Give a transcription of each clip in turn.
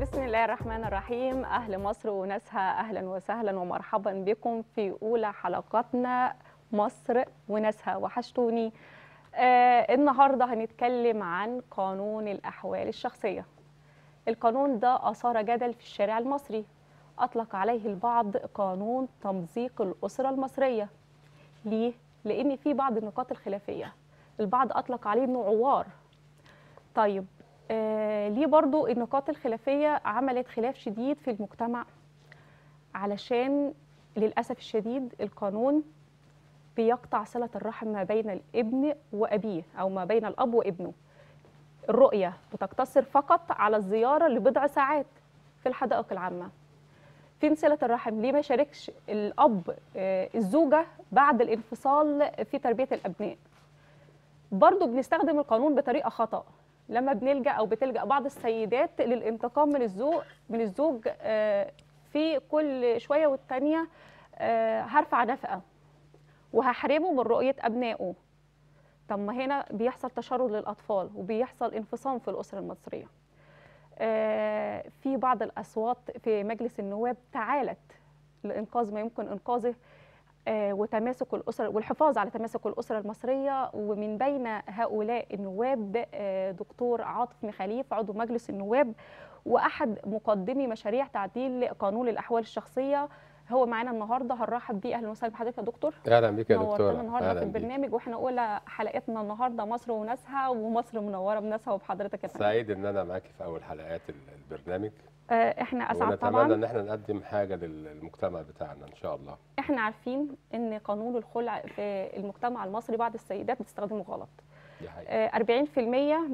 بسم الله الرحمن الرحيم. أهل مصر وناسها، أهلا وسهلا ومرحبا بكم في أولى حلقاتنا مصر وناسها، وحشتوني. النهاردة هنتكلم عن قانون الأحوال الشخصية. القانون ده أثار جدل في الشارع المصري، أطلق عليه البعض قانون تمزيق الأسرة المصرية. ليه؟ لأن في بعض النقاط الخلافية، البعض أطلق عليه إنه عوار. طيب ليه برضو النقاط الخلافية عملت خلاف شديد في المجتمع؟ علشان للأسف الشديد القانون بيقطع صلة الرحم ما بين الابن وأبيه، أو ما بين الأب وابنه. الرؤية بتقتصر فقط على الزيارة لبضع ساعات في الحدائق العامة. فين صلة الرحم؟ ليه ما يشاركش الأب الزوجة بعد الانفصال في تربية الأبناء؟ برضو بنستخدم القانون بطريقة خطأ لما بنلجأ أو بتلجأ بعض السيدات للانتقام من الزوج في كل شوية والتانية هرفع نفقة وهحرمه من رؤية أبنائه. طب ما هنا بيحصل تشرد للأطفال وبيحصل انفصام في الأسرة المصرية. في بعض الأصوات في مجلس النواب تعالت لإنقاذ ما يمكن إنقاذه وتماسك الأسرة والحفاظ على تماسك الأسرة المصرية، ومن بين هؤلاء النواب دكتور عاطف مخاليف عضو مجلس النواب وأحد مقدمي مشاريع تعديل قانون الأحوال الشخصية. هو معانا النهارده، هنرحب بيه. اهلا وسهلا بحضرتك يا دكتور. اهلا بيك يا دكتوره. نورتنا النهارده في البرنامج، واحنا اولى حلقتنا النهارده مصر وناسها، ومصر منوره بناسها وبحضرتك يا فندم. سعيد ان انا معاكي في اول حلقات البرنامج. احنا اسعد طبعا، ونتمنى ان احنا نقدم حاجه للمجتمع بتاعنا ان شاء الله. احنا عارفين ان قانون الخلع في المجتمع المصري بعض السيدات بتستخدمه غلط. 40%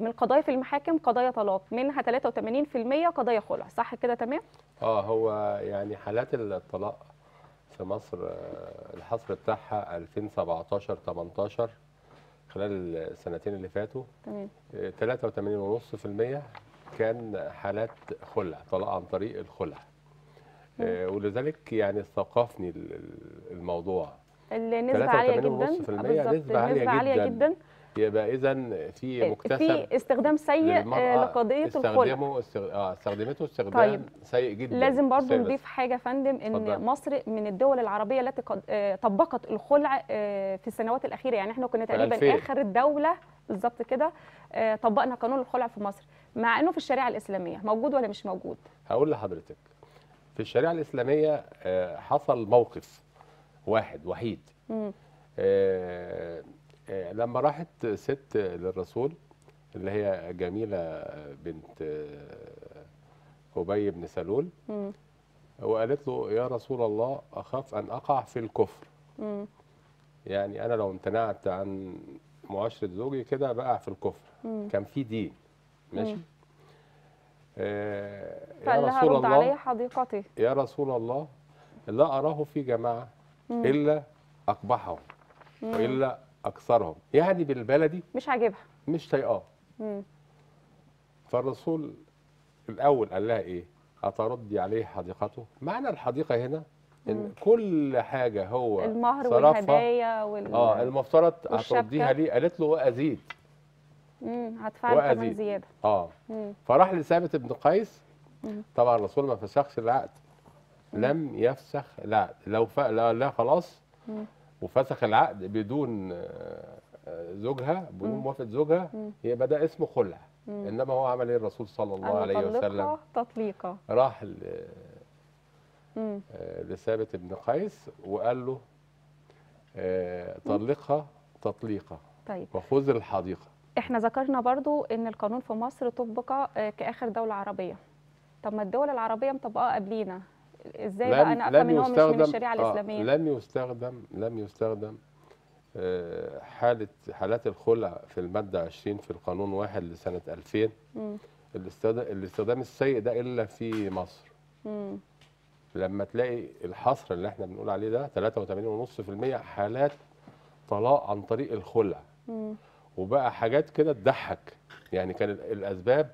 من قضايا في المحاكم قضايا طلاق، منها 83% قضايا خلع، صح كده؟ تمام. هو يعني حالات الطلاق في مصر الحصر بتاعها 2017 18 خلال السنتين اللي فاتوا، تمام، 83.5% كان حالات خلع، طلاق عن طريق الخلع. ولذلك يعني استوقفني الموضوع. النسبة عالية جدا، نسبة عالية جدا، يبقى إذا في مكتسب، في استخدام سيء لقضية الخلع. استخدمته استخدام طيب سيء جدا. لازم برضو نضيف حاجة فندم، إن مصر من الدول العربية التي طبقت الخلع في السنوات الأخيرة. يعني إحنا كنا تقريبا آخر الدولة بالظبط كده طبقنا قانون الخلع في مصر، مع إنه في الشريعة الإسلامية موجود ولا مش موجود؟ هقول لحضرتك، في الشريعة الإسلامية حصل موقف واحد وحيد. لما راحت ست للرسول اللي هي جميلة بنت حبيب بن سلول، وقالت له يا رسول الله أخاف أن أقع في الكفر. يعني أنا لو امتنعت عن معاشرة زوجي كده بقع في الكفر. كان في دين ماشي. يا رسول الله، علي حديقتي يا رسول الله، لا أراه في جماعة إلا أقبحهم وإلا أكثرهم، يعني بالبلدي مش عاجبها، مش طايقاه. فالرسول الأول قال لها إيه؟ أتردي عليه حديقته؟ معنى الحديقة هنا إن كل حاجة هو المهر والهدايا المفترض هترديها ليه؟ قالت له وأزيد. هدفع كمان زيادة. فراح لثابت بن قيس. طبعا الرسول ما فسخش العقد، لم يفسخ العقد. لو لا خلاص، وفسخ العقد بدون زوجها، بدون موافقه زوجها، يبقى ده اسمه خلع. انما هو عمل ايه الرسول صلى الله عليه وسلم؟ تطليقه. راح لثابت بن قيس وقال له طلقها تطليقه. طيب، وخذ الحديقه. احنا ذكرنا برضو ان القانون في مصر طبق كاخر دوله عربيه. طب ما الدول العربيه مطبقاه قبلينا، ازاي بقى انا افهم ان هو مش من الشريعه الاسلاميه؟ لم يستخدم حالات الخلع في الماده 20 في القانون 1 لسنه 2000 الاستخدام السيء ده الا في مصر. لما تلاقي الحصر اللي احنا بنقول عليه ده 83.5% حالات طلاق عن طريق الخلع. وبقى حاجات كده تضحك، يعني كان الاسباب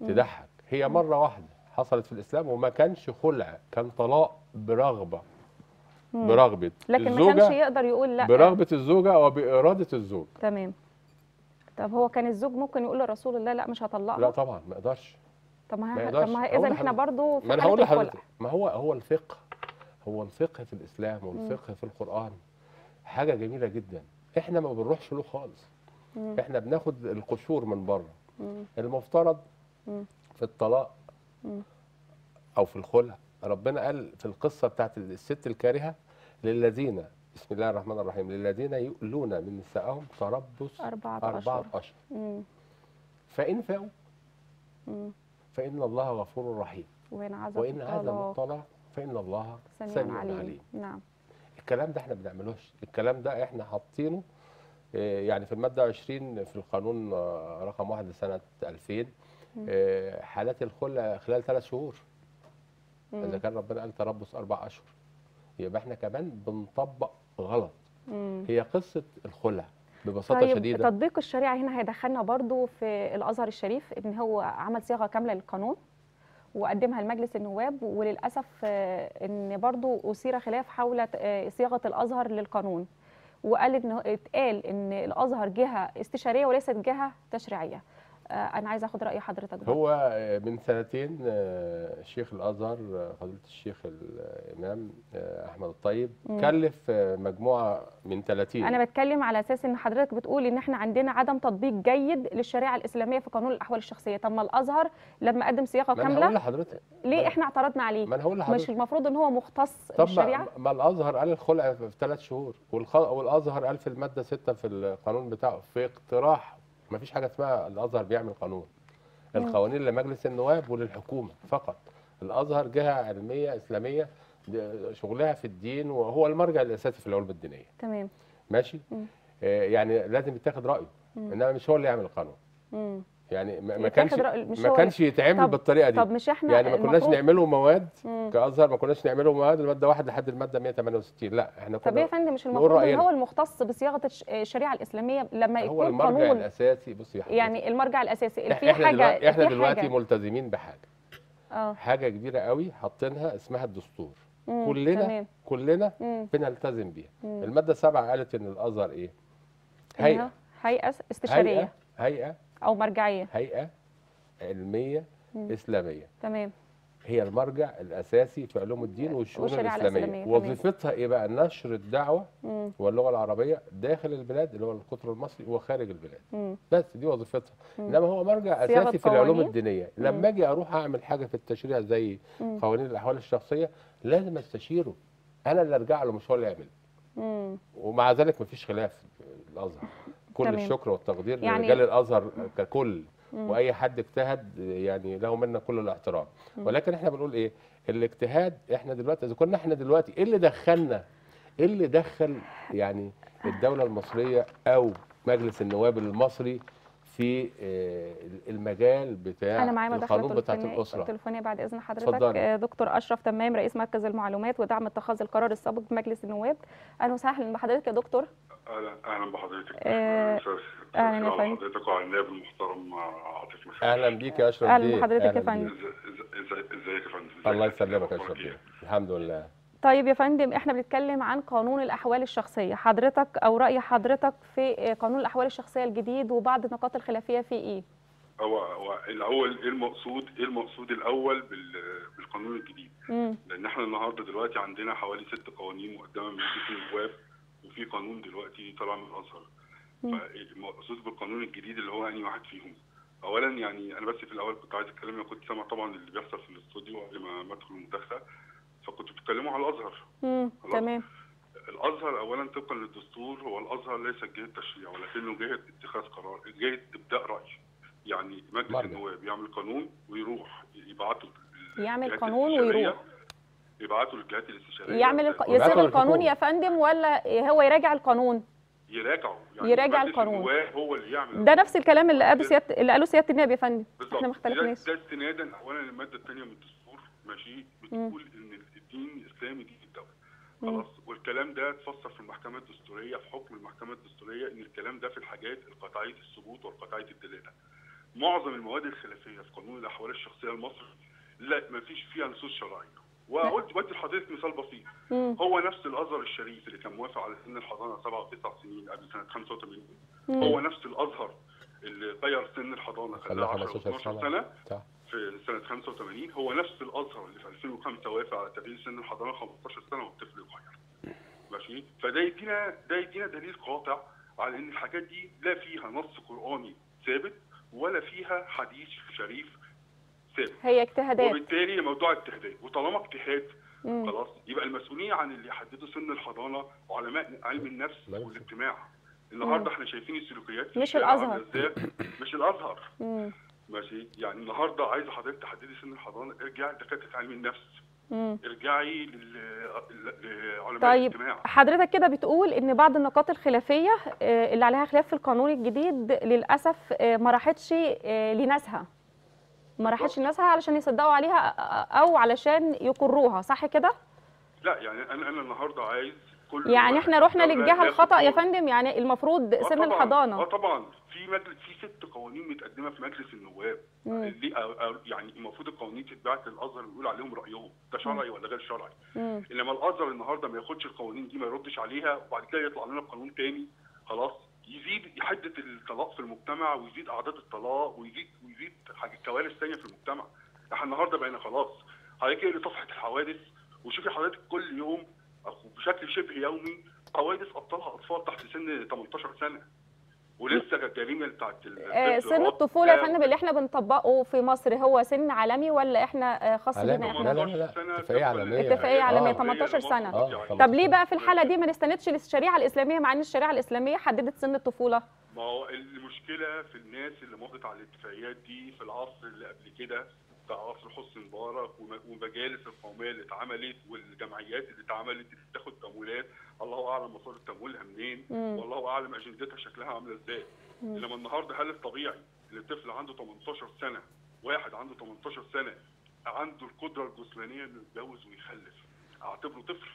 تضحك. هي مره واحده حصلت في الاسلام، وما كانش خلع، كان طلاق برغبه، برغبه، لكن ما كانش يقدر يقول لا، برغبه الزوجه او باراده الزوج. تمام. طب هو كان الزوج ممكن يقول لرسول الله لا مش هطلقها؟ لا طبعا ما يقدرش. طب ما اذا احنا برضه في حالة الخلع. ما هو الفقه، هو الفقه في الاسلام والفقه في القران حاجه جميله جدا، احنا ما بنروحش له خالص. احنا بناخد القشور من بره. المفترض في الطلاق او في الخلع، ربنا قال في القصه بتاعت الست الكارهه: للذين، بسم الله الرحمن الرحيم، للذين يؤلون من نسائهم تربص 4 أشهر. فإن فاؤوا فإن الله غفور رحيم، وإن عزموا الطلاق فإن الله سميع عليم. نعم. الكلام ده احنا ما بنعملوش، الكلام ده احنا حاطينه يعني في المادة 20 في القانون رقم 1 سنة 2000 حالات الخلع خلال 3 شهور. إذا كان ربنا قال تربص 4 أشهر يبقى احنا كمان بنطبق غلط. هي قصه الخلع ببساطه شديده. طيب تطبيق الشريعه هنا هيدخلنا برضو في الازهر الشريف، ان هو عمل صياغه كامله للقانون وقدمها لمجلس النواب، وللاسف ان برضو اثير خلاف حول صياغه الازهر للقانون، وقال انه اتقال ان الازهر جهه استشاريه وليست جهه تشريعيه. انا عايزه اخد راي حضرتك بقى. هو من 2 سنين شيخ الازهر فضيله الشيخ الامام احمد الطيب كلف مجموعه من 30. انا بتكلم على اساس ان حضرتك بتقول ان احنا عندنا عدم تطبيق جيد للشريعه الاسلاميه في قانون الاحوال الشخصيه. طب ما الازهر لما قدم صياغه كامله ليه احنا اعترضنا عليه؟ مش المفروض ان هو مختص بالشريعه؟ طب ما الازهر قال الخلع في 3 شهور، والازهر قال في الماده 6 في القانون بتاعه في اقتراح. ما فيش حاجه اسمها الازهر بيعمل قانون، القوانين لمجلس النواب وللحكومه فقط. الازهر جهه علميه اسلاميه شغلها في الدين، وهو المرجع الاساسي في العلوم الدينيه. تمام، ماشي. يعني لازم يتاخد رايه، انما مش هو اللي يعمل القانون. يعني ما كانش يتعمل بالطريقه دي. طب مش احنا يعني ما كناش نعمله مواد كازهر، ما كناش نعمله مواد الماده 1 لحد الماده 168، لا احنا كنا. طب يا فندم مش المفروض ان هو المختص بصياغه الشريعه الاسلاميه لما يكون قانون؟ هو المرجع الاساسي. بصي يا حضرتك، يعني المرجع الاساسي في حاجه، احنا دلوقتي ملتزمين بحاجه حاجه كبيره قوي حاطينها اسمها الدستور. كلنا بنلتزم بيها. الماده 7 قالت ان الازهر ايه؟ هيئه استشاريه، هيئه أو مرجعية، هيئة علمية إسلامية. تمام. هي المرجع الأساسي في علوم الدين والشؤون الإسلامية. وظيفتها إيه بقى؟ نشر الدعوة واللغة العربية داخل البلاد اللي هو القطر المصري وخارج البلاد. بس دي وظيفتها. إنما هو مرجع أساسي في العلوم الدينية. لما أجي أروح أعمل حاجة في التشريع زي قوانين الأحوال الشخصية لازم أستشيره، أنا اللي أرجع له مش هو اللي يعمله. ومع ذلك مفيش خلاف الأزهر. كل الشكر والتقدير يعني لرجال الازهر ككل، واي حد اجتهد يعني له منا كل الاحترام. ولكن احنا بنقول ايه؟ الاجتهاد احنا دلوقتي اذا كنا احنا دلوقتي ايه اللي دخلنا؟ ايه اللي دخل يعني الدوله المصريه او مجلس النواب المصري في المجال بتاع القانون بتاع الاسره؟ تليفونيه بعد اذن حضرتك. فضل. دكتور اشرف تمام رئيس مركز المعلومات ودعم اتخاذ القرار السابق في مجلس النواب. اهلا وسهلا بحضرتك يا دكتور. اهلا بحضرتك. اهلا يا فندم. حضرتك وعلى النائب المحترم عاطف مخاليف. اهلا بيك يا اشرف. اهلا بحضرتك يا فندم. ازيك يا فندم؟ الله يسلمك يا اشرف. الحمد لله. طيب يا فندم، احنا بنتكلم عن قانون الاحوال الشخصيه، حضرتك او راي حضرتك في قانون الاحوال الشخصيه الجديد وبعض النقاط الخلافيه فيه ايه؟ هو الاول ايه المقصود الاول بالقانون الجديد؟ لان احنا النهارده دلوقتي عندنا حوالي 6 قوانين مقدمه من مجلس النواب، وفي قانون دلوقتي طالع من الازهر. فالمقصود بالقانون الجديد اللي هو انهي واحد فيهم؟ اولا يعني انا بس في الاول كنت عايز اتكلم، انا كنت سامع طبعا اللي بيحصل في الاستوديو قبل ما ادخل المداخله، فكنتوا بتتكلموا على الازهر. تمام. الازهر اولا طبقا للدستور هو الازهر ليس جهه تشريع ولكنه جهه اتخاذ قرار، جهه ابداء راي. يعني مجلس النواب يعمل قانون ويروح يبعته، يعمل قانون ويروح يبعته للجهات الاستشاريه، يصيغ القانون يا فندم، ولا هو يراجع القانون؟ يراجع القانون، هو اللي يعمل. ده نفس الكلام اللي قاله سياده النائب يا فندم، احنا ما اختلفناش. ده استنادا اولا الماده الثانيه من الدستور، ماشي، بتقول ان الدين الاسلامي دين الدوله. خلاص، والكلام ده اتفسر في المحكمه الدستوريه، في حكم المحكمه الدستوريه، ان الكلام ده في الحاجات القطعيه الثبوت والقطعيه الدلاله. معظم المواد الخلافيه في قانون الاحوال الشخصيه المصري لا ما فيش فيها نصوص شرعيه. وقلت لحضرتك مثال بسيط، هو نفس الازهر الشريف اللي كان موافق على سن الحضانه 7 و9 سنين قبل سنه 85، هو نفس الازهر اللي غير سن الحضانه خلاها 10 و12 سنه، في سنه 85 هو نفس الازهر اللي في 2005 وافق على تغيير سن الحضانه 15 سنه والطفل يخير. ماشي؟ فده يدينا دليل قاطع على ان الحاجات دي لا فيها نص قراني ثابت ولا فيها حديث شريف ثابت. هي اجتهادات. وبالتالي موضوع اجتهادات، وطالما اجتهاد خلاص يبقى المسؤوليه عن اللي حددوا سن الحضانه علماء علم النفس والاجتماع. النهارده احنا شايفين السلوكيات مش الازهر. مش الازهر. ماشي؟ يعني النهارده عايزه حضرتك تحددي سن الحضانه، ارجعي لدكاتره علم النفس. ارجعي لعلماء طيب الاجتماع. طيب حضرتك كده بتقول ان بعض النقاط الخلافيه اللي عليها خلاف في القانون الجديد للاسف ما راحتش لناسها. ما راحتش لناسها علشان يصدقوا عليها او علشان يقروها، صح كده؟ لا يعني انا النهارده عايز كل يعني احنا رحنا للجهه الخطا يا فندم، يعني المفروض سن الحضانه. طبعا في 6 قوانين متقدمه في مجلس النواب، يعني المفروض القوانين تتبعت للازهر ويقول عليهم رايهم، ده شرعي ولا غير شرعي. انما الازهر النهارده ما ياخدش القوانين دي، ما يردش عليها، وبعد كده يطلع لنا بقانون تاني خلاص يزيد حده الطلاق في المجتمع ويزيد اعداد الطلاق ويزيد كوارث ثانيه في المجتمع. احنا النهارده بقينا خلاص حضرتك اقري صفحه الحوادث وشوفي حضرتك كل يوم بشكل شبه يومي حوادث ابطالها اطفال تحت سن 18 سنه ولسه الجريمه بتاعت سن الطفوله. يا فندم اللي احنا بنطبقه في مصر هو سن عالمي ولا احنا خاص بينا احنا؟ لا اتفاقيه عالميه، اتفاقيه عالميه 18 سنه. طب ليه بقى في الحاله دي ما نستندش للشريعه الاسلاميه مع ان الشريعه الاسلاميه حددت سن الطفوله؟ ما هو المشكله في الناس اللي مضت على الاتفاقيات دي في العصر اللي قبل كده، عصر حسني مبارك ومجالس القوميه اللي اتعملت والجمعيات اللي اتعملت اللي بتاخد تمويلات، الله اعلم مصادر تمويلها منين والله اعلم اجندتها شكلها عامله ازاي. انما النهارده هل الطبيعي ان الطفل عنده 18 سنه، واحد عنده 18 سنه عنده القدره الجسمانيه انه يتجوز ويخلف، اعتبره طفل؟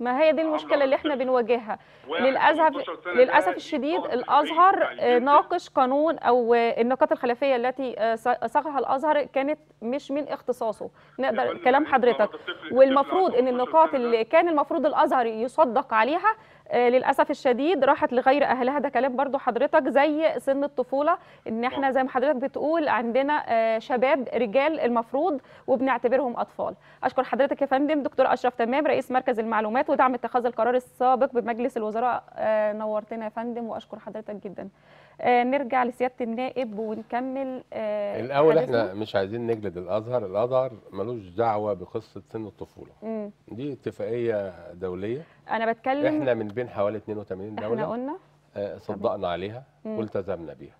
ما هي دي المشكله اللي احنا بنواجهها للاسف الشديد. الازهر ناقش قانون او النقاط الخلافيه التي صاغها الازهر كانت مش من اختصاصه، نقدر كلام حضرتك، والمفروض ان النقاط اللي كان المفروض الازهر يصدق عليها للاسف الشديد راحت لغير اهلها. ده كلام برضو حضرتك زي سن الطفوله، ان احنا زي ما حضرتك بتقول عندنا شباب رجال المفروض وبنعتبرهم اطفال. اشكر حضرتك يا فندم دكتور اشرف تمام رئيس مركز المعلومات ودعم اتخاذ القرار السابق بمجلس الوزراء، نورتنا يا فندم واشكر حضرتك جدا. نرجع لسياده النائب ونكمل. الاول احنا مش عايزين نجلد الازهر، الازهر ملوش دعوه بقصه سن الطفوله. دي اتفاقيه دوليه، انا بتكلم احنا من بين حوالي 82 دوله احنا قلنا صدقنا عليها والتزمنا بيها.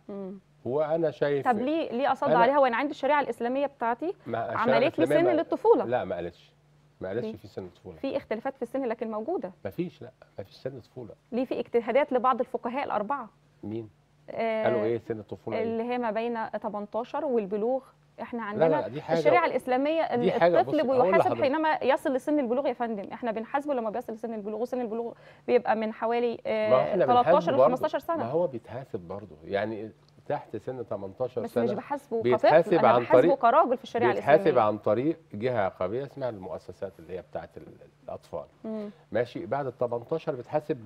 وانا شايف طب ليه اصدق عليها وانا عندي الشريعه الاسلاميه بتاعتي عملت لي سن للطفوله؟ لا ما قالتش، ما قالتش في سن طفوله، في اختلافات في السن لكن موجوده. ما فيش، لا ما فيش سن طفوله. ليه في اجتهادات لبعض الفقهاء الاربعه؟ مين؟ قالوا ايه سن الطفوله؟ اللي هي ما بين 18 والبلوغ. احنا عندنا لا دي حاجة الشريعه الاسلاميه ان الطفل بيحاسب حينما يصل لسن البلوغ يا فندم، احنا بنحاسبه لما بيصل لسن البلوغ، وسن البلوغ بيبقى من حوالي 13 ل 15 سنه. ما هو بيتحاسب برضه يعني تحت سن 18 بس سنه، بس مش بحاسبه كطفل، انا بحاسبه كراجل في الشريعه الاسلاميه. بيتحاسب عن طريق جهه قضائيه اسمها المؤسسات اللي هي بتاعه الاطفال. ماشي. بعد ال 18 بتحاسب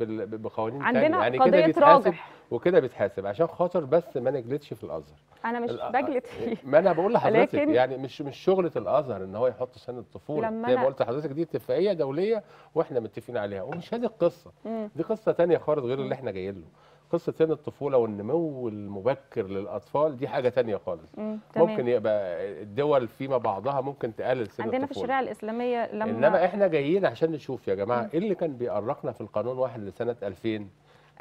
بقوانين ثانيه، يعني كده بيتحاسب وكده بيتحاسب عشان خاطر بس ما نجلدش في الازهر. انا مش بجلد فيه، ما انا بقول لحضرتك يعني مش شغله الازهر ان هو يحط سن الطفوله، زي ما قلت لحضرتك دي اتفاقيه دوليه واحنا متفقين عليها، ومش هذه القصه. دي قصه ثانيه خالص غير اللي احنا جايين له. قصه سن الطفوله والنمو المبكر للاطفال دي حاجه ثانيه خالص. ممكن يبقى الدول فيما بعضها ممكن تقلل سن عندنا الطفوله. عندنا في الشريعه الاسلاميه لما انما احنا جايين عشان نشوف يا جماعه ايه اللي كان بيقرقنا في القانون 1 لسنه 2000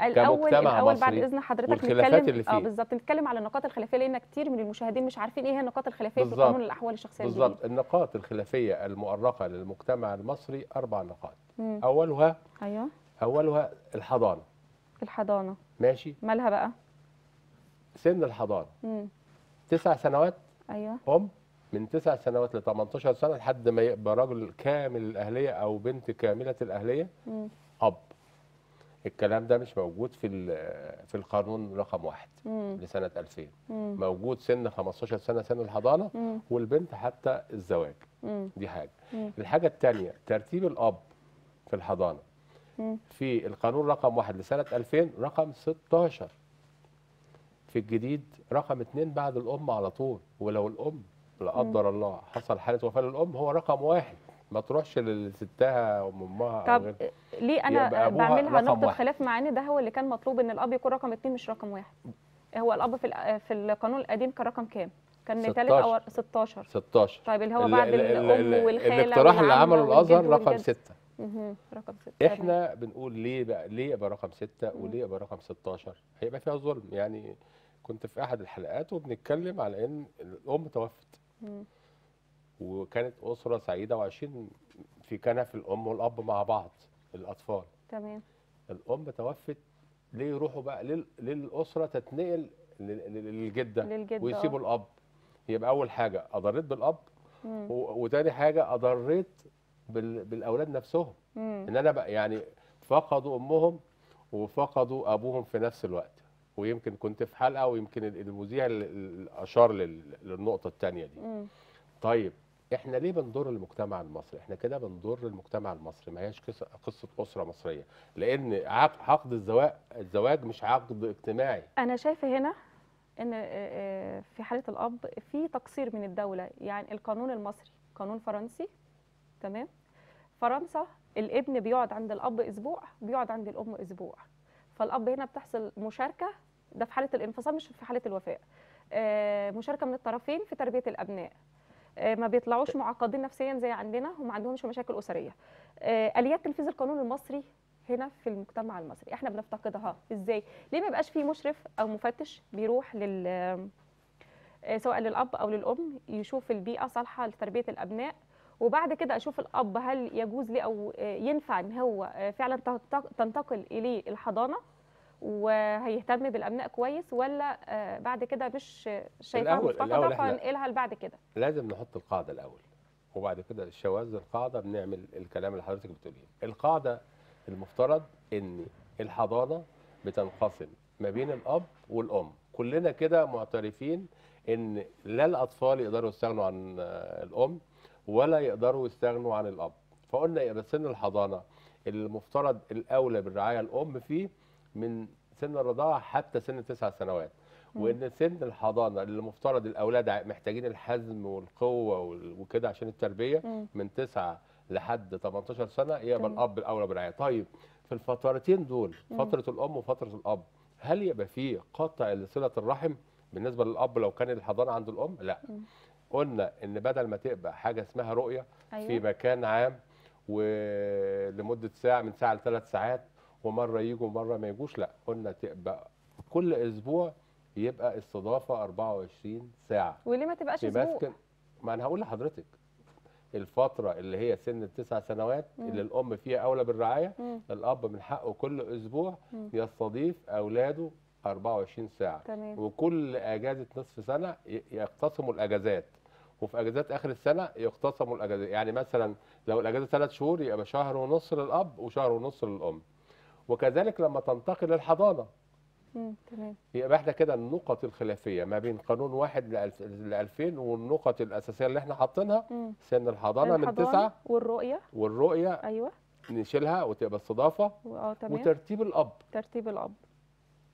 الأول بعد إذن حضرتك نتكلم بالظبط، نتكلم على النقاط الخلافية لأن كتير من المشاهدين مش عارفين إيه هي النقاط الخلافية في قانون الأحوال الشخصية. بالظبط. النقاط الخلافية المؤرقة للمجتمع المصري 4 نقاط. أولها أيوه أولها الحضانة. الحضانة ماشي، مالها بقى؟ سن الحضانة 9 سنوات. أيوه. أم من 9 سنوات ل 18 سنة لحد ما يبقى راجل كامل الأهلية أو بنت كاملة الأهلية. أب. الكلام ده مش موجود في القانون رقم 1 لسنه 2000. موجود سن 15 سنه سن الحضانه والبنت حتى الزواج. دي حاجه. الحاجه الثانيه ترتيب الاب في الحضانه. في القانون رقم 1 لسنه 2000 رقم 16. في الجديد رقم 2 بعد الام على طول، ولو الام لا قدر الله حصل حاله وفاه للام، هو رقم واحد، ما تروحش لستها وامها. طب ليه انا بعملها نقطه خلاف مع ان ده هو اللي كان مطلوب ان الاب يكون رقم 2 مش رقم 1؟ هو الاب في القانون القديم كان رقم كام؟ كان 3 او 16. 16. طيب اللي هو بعد الام والخاله. الاقتراح اللي عمله الازهر رقم 6. رقم 6. احنا بنقول ليه بقى، ليه يبقى رقم 6 وليه يبقى رقم 16؟ هيبقى فيها ظلم. يعني كنت في احد الحلقات وبنتكلم على ان الام توفت. وكانت اسره سعيده وعايشين في كنف الام والاب مع بعض الاطفال. تمام. الام توفت، ليه يروحوا بقى للاسره تتنقل للجده ويسيبوا الاب؟ يبقى اول حاجه اضريت بالاب، وتاني حاجه اضريت بالاولاد نفسهم، ان انا بقى يعني فقدوا امهم وفقدوا ابوهم في نفس الوقت. ويمكن كنت في حلقه ويمكن المذيع اشار للنقطه الثانيه دي. طيب احنا ليه بنضر المجتمع المصري؟ احنا كده بنضر المجتمع المصري، ما هياش قصه اسره مصريه، لان عقد الزواج مش عقد اجتماعي. انا شايفه هنا ان في حاله الاب في تقصير من الدوله، يعني القانون المصري قانون فرنسي. تمام. فرنسا الابن بيقعد عند الاب اسبوع، بيقعد عند الام اسبوع، فالاب هنا بتحصل مشاركه، ده في حاله الانفصام مش في حاله الوفاء، مشاركه من الطرفين في تربيه الابناء، ما بيطلعوش معقدين نفسيا زي عندنا وما عندهمش مشاكل اسريه. اليات تنفيذ القانون المصري هنا في المجتمع المصري احنا بنفتقدها. ازاي؟ ليه ما يبقاش في مشرف او مفتش بيروح سواء للاب او للام يشوف البيئه صالحه لتربيه الابناء، وبعد كده اشوف الاب هل يجوز ليه او ينفع ان هو فعلا تنتقل اليه الحضانه وهيهتم بالابناء كويس، ولا بعد كده مش شايفاها مفتقده فهنقلها لبعد كده؟ لازم نحط القاعده الاول وبعد كده شواذ القاعده بنعمل الكلام اللي حضرتك بتقوليه. القاعده المفترض ان الحضانه بتنقسم ما بين الاب والام، كلنا كده معترفين ان لا الاطفال يقدروا يستغنوا عن الام ولا يقدروا يستغنوا عن الاب، فقلنا يبقى سن الحضانه المفترض الاولى بالرعايه الام فيه من سن الرضاعه حتى سن 9 سنوات، وان سن الحضانه اللي المفترض الاولاد محتاجين الحزم والقوه وكده عشان التربيه من 9 لحد 18 سنه، يبقى الاب الاولى برعايه. طيب في الفترتين دول، فتره الام وفتره الاب، هل يبقى في قطع لصله الرحم بالنسبه للاب لو كان الحضانه عند الام؟ لا. قلنا ان بدل ما تبقى حاجه اسمها رؤيه في مكان عام ولمده ساعه، من ساعه ل3 ساعات، ومره يجوا ومره ما يجوش، لا، قلنا تبقى كل اسبوع يبقى استضافه 24 ساعه. وليه ما تبقاش اسبوع؟ ما انا هقول لحضرتك الفتره اللي هي سن ال9 سنوات اللي الام فيها اولى بالرعايه، الاب من حقه كل اسبوع يستضيف اولاده 24 ساعه. تمام. وكل اجازه نصف سنه يقتسموا الاجازات، وفي اجازات اخر السنه يقتسموا الاجازات، يعني مثلا لو الاجازه 3 شهور يبقى شهر ونص للاب وشهر ونص للام. وكذلك لما تنتقل للحضانه. تمام. يبقى احنا كده النقط الخلافيه ما بين قانون 1 ل 2000 والنقط الاساسيه اللي احنا حاطينها سن الحضانه من 9 والرؤيه ايوه نشيلها وتبقى استضافه. تمام. وترتيب الاب،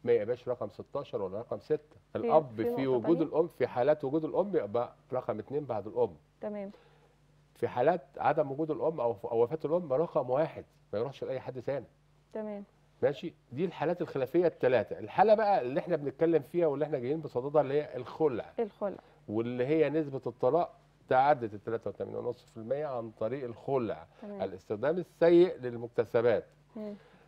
ما يبقاش رقم 16 ولا رقم 6، الاب في وجود الام، في حالات وجود الام يبقى رقم 2 بعد الام. تمام. في حالات عدم وجود الام او وفاه الام رقم 1، ما يروحش لاي حد ثاني. تمام. ماشي، دي الحالات الخلافيه ال3، الحاله بقى اللي احنا بنتكلم فيها واللي احنا جايين بصددها اللي هي الخلع. واللي هي نسبه الطلاق تعدت ال 83.5% عن طريق الخلع، الاستخدام السيء للمكتسبات.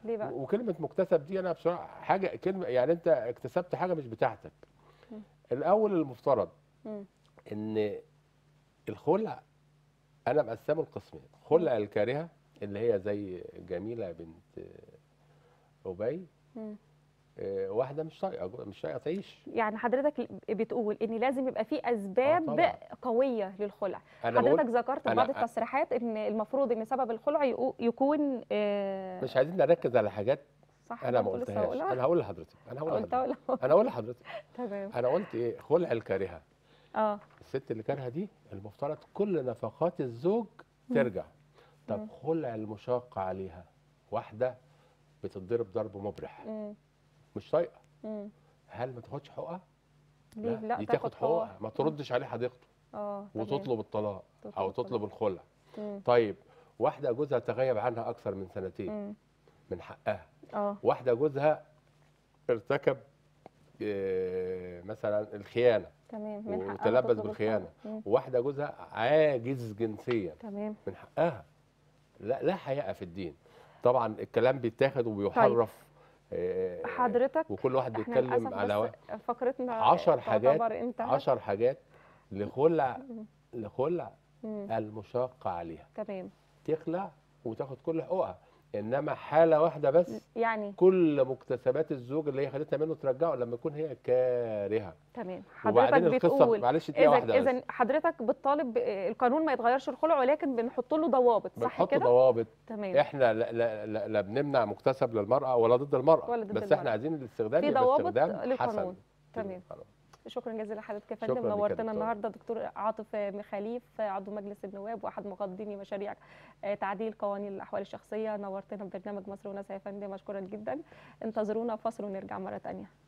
ليه بقى؟ وكلمه مكتسب دي انا بصراحه حاجه كلمه، يعني انت اكتسبت حاجه مش بتاعتك. الاول المفترض ان الخلع انا مقسمه لقسمين، خلع الكارهه اللي هي زي جميلة بنت أبي، واحدة مش طايقة تعيش. يعني حضرتك بتقول إن لازم يبقى في أسباب قوية للخلع. حضرتك ذكرت بعض التصريحات إن المفروض إن سبب الخلع يكون مش عايزين نركز على حاجات صح أنا ما قلتهاش. أنا هقول لحضرتك، تمام. أنا قلت إيه؟ خلع الكارهة. الست اللي كارهة دي المفترض كل نفقات الزوج ترجع. طب خلع المشاقة عليها، واحدة بتتضرب ضرب مبرح، مش طايقة، هل ما تاخدش حقها؟ لا، دي تاخد حقها، ما تردش عليه حديقته. وتطلب الطلاق او تطلب الخلع. طيب واحده جوزها تغيب عنها اكثر من سنتين، من حقها. واحده جوزها ارتكب مثلا الخيانه، تمام، من حقها وتلبس بالخيانه. وواحده جوزها عاجز جنسيا، تمام، من حقها. لا حياء في الدين. طبعا الكلام بيتاخد وبيحرف. طيب. حضرتك وكل واحد بيتكلم على فقرتنا 10 حاجات لخلع المشاقة عليها، تمام، تخلع وتاخد كل حقوقها. انما حالة واحدة بس، يعني كل مكتسبات الزوج اللي هي خدتها منه ترجعه لما يكون هي كارهة، تمام. حضرتك بتقول معلش دقيقة واحدة، اذا حضرتك بتطالب القانون ما يتغيرش الخلع، ولكن بنحط له ضوابط، صح كده؟ بنحط ضوابط، تمام. احنا لا, لا, لا, لا بنمنع مكتسب للمرأة ولا ضد المرأة، ولا ضد بس المرأة. احنا عايزين الاستخدام في ضوابط للقانون، تمام. شكرا جزيلا حضرتك يا فندم، نورتنا النهارده دكتور عاطف مخاليف، عضو مجلس النواب واحد مقدمي مشاريع تعديل قوانين الاحوال الشخصيه، نورتنا ببرنامج مصر وناسها يا فندم، مشكورا جدا. انتظرونا فاصل ونرجع مره ثانيه.